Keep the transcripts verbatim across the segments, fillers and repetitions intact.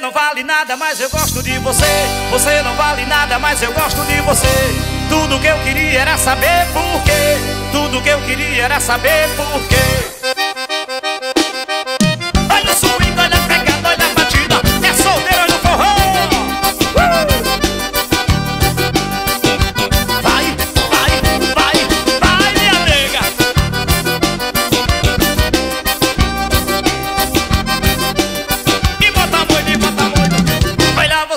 Você não vale nada, mas eu gosto de você. Você não vale nada, mas eu gosto de você. Tudo que eu queria era saber por quê. Tudo que eu queria era saber por quê.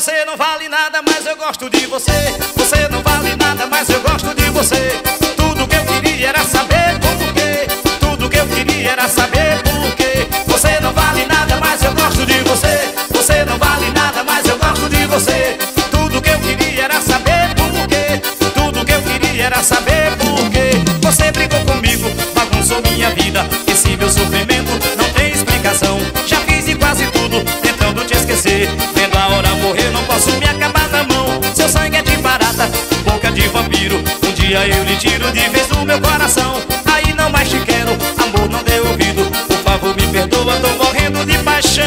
Você não vale nada, mas eu gosto de você. Você não vale nada, mas eu gosto de você. Tudo que eu queria era saber por quê. Tudo que eu queria era saber por quê. Você não vale nada, mas eu gosto de você. Você não vale nada, mas eu gosto de você. Tudo que eu queria era saber por quê. Tudo que eu queria era saber por quê. Você brigou comigo, bagunçou minha vida. Esse meu sofrimento não tem explicação. Já fiz de quase tudo, tentando te esquecer. Vendo a hora morrer, não posso me acabar na mão. Seu sangue é de barata, boca de vampiro. Um dia eu lhe tiro de vez do meu coração. Aí não mais te quero, amor, não dê ouvido. Por favor, me perdoa, tô morrendo de paixão.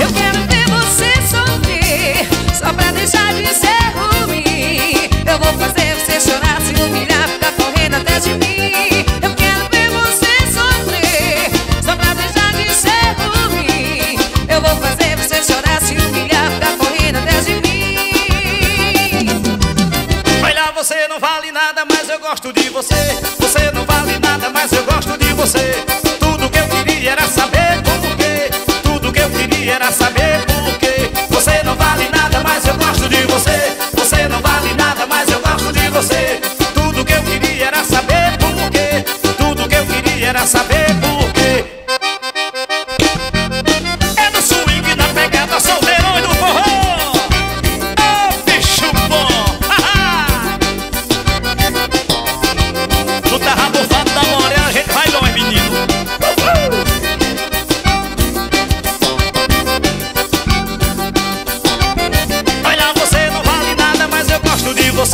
Eu quero ver você sofrer, só pra deixar de ser ruim. Eu vou fazer você chorar, se humilhar, ficar correndo atrás de mim. Eu quero ver você sofrer, só pra deixar de ser ruim. Eu vou fazer você chorar, se humilhar. Você não vale nada, mas eu gosto de você. Você não vale nada, mas eu gosto de você. Tudo que eu queria era saber por quê. Tudo que eu queria era saber por quê. Você não vale nada, mas eu gosto de você. Você não vale nada, mas eu gosto de você. Tudo que eu queria era saber por quê. Tudo que eu queria era saber por quê. É no swing, na pegada, solteirão e no forró.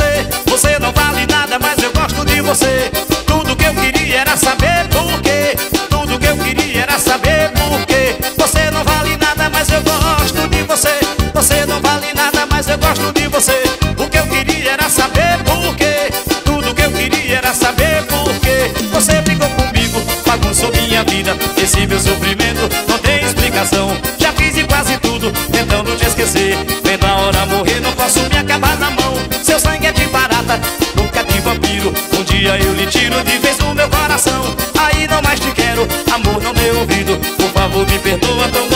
Você, você não vale nada, mas eu gosto de você. Tudo que eu queria era saber por quê. Tudo que eu queria era saber por quê. Você não vale nada, mas eu gosto de você. Você não vale nada, mas eu gosto de você. O que eu queria era saber por quê. Tudo que eu queria era saber por quê. Você brigou comigo, bagunçou minha vida. Esse meu sofrimento não tem explicação. Já fiz de quase tudo, tentando te esquecer. Vendo a hora morrer, não posso me acabar na mão. Seu sangue é de barata, boca de vampiro. Um dia eu lhe tiro de vez do meu coração. Aí não mais te quero, amor, não dê ouvido. Por favor, me perdoa, tão